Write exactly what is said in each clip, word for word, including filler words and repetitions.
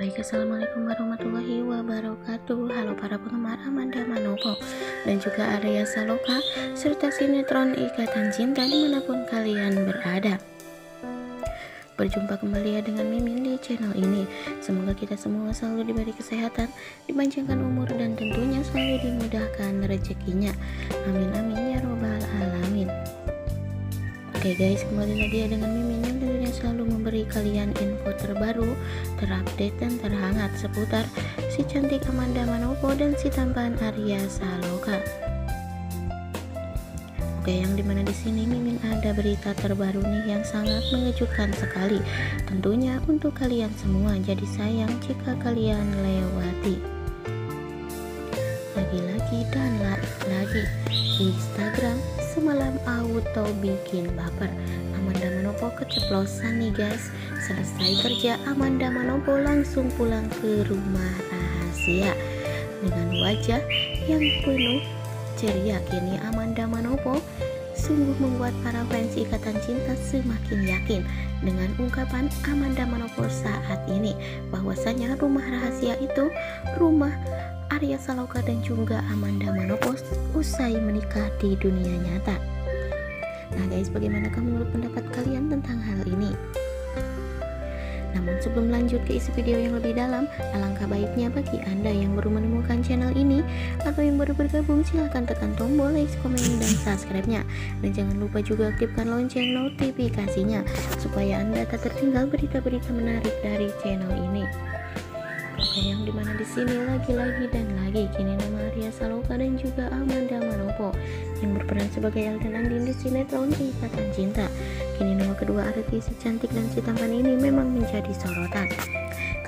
Baik, assalamualaikum warahmatullahi wabarakatuh. Halo para penggemar Amanda Manopo dan juga Arya Saloka serta sinetron Ikatan Cinta dimanapun kalian berada. Berjumpa kembali ya dengan Mimin di channel ini. Semoga kita semua selalu diberi kesehatan, dipanjangkan umur, dan tentunya selalu dimudahkan rezekinya. Amin amin ya robbal alamin. Oke guys, kembali lagi ya dengan Mimin yang tentunya selalu memberi kalian info terbaru, terupdate, dan terhangat seputar si cantik Amanda Manopo dan si tampan Arya Saloka. Oke, yang dimana di sini Mimin ada berita terbaru nih yang sangat mengejutkan sekali tentunya untuk kalian semua, jadi sayang jika kalian lewati. Lagi-lagi dan lagi-lagi Instagram semalam auto bikin baper. Amanda Manopo keceplosan nih guys, selesai kerja Amanda Manopo langsung pulang ke rumah rahasia dengan wajah yang penuh ceria. Kini Amanda Manopo sungguh membuat para fans Ikatan Cinta semakin yakin dengan ungkapan Amanda Manopo saat ini bahwasanya rumah rahasia itu rumah Arya Saloka dan juga Amanda Manopo usai menikah di dunia nyata. Nah guys, bagaimana menurut pendapat kalian tentang hal ini? Namun sebelum lanjut ke isi video yang lebih dalam, alangkah baiknya bagi Anda yang baru menemukan channel ini atau yang baru bergabung, silahkan tekan tombol like, komen, dan subscribe-nya. Dan jangan lupa juga aktifkan lonceng notifikasinya supaya Anda tak tertinggal berita-berita menarik dari channel ini. Oke, yang dimana di sini lagi-lagi dan lagi kini nama Arya Saloka dan juga Amanda Manopo yang berperan sebagai El dan Andin di sinetron Ikatan Cinta. Kini nama kedua artis si cantik dan si tampan ini memang menjadi sorotan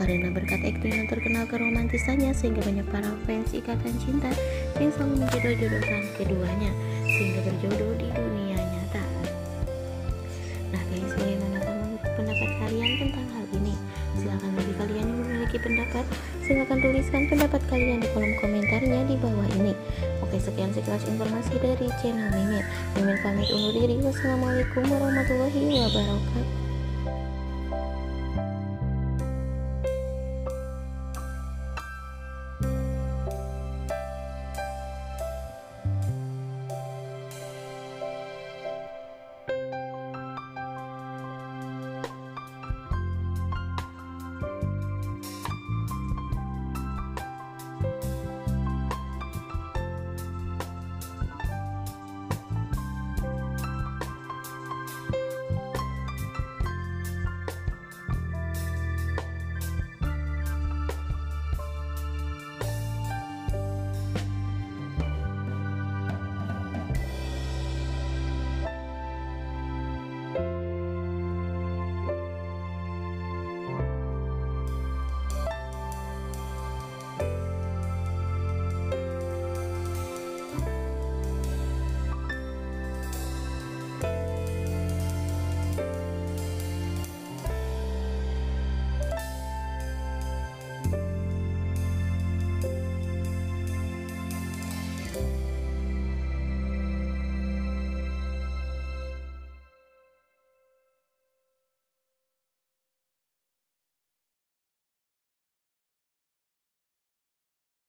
karena berkat akting yang terkenal keromantisannya sehingga banyak para fans Ikatan Cinta yang selalu menjodoh-jodohkan keduanya sehingga berjodoh di dunia nyata. Nah guys, bagaimana pendapat kalian tentang hal ini? Silahkan bagi kalian yang memiliki pendapat, silahkan tuliskan pendapat kalian di kolom komentarnya di bawah ini. Oke, sekian sekilas informasi dari channel Mimin. Mimin pamit undur diri. Wassalamualaikum warahmatullahi wabarakatuh.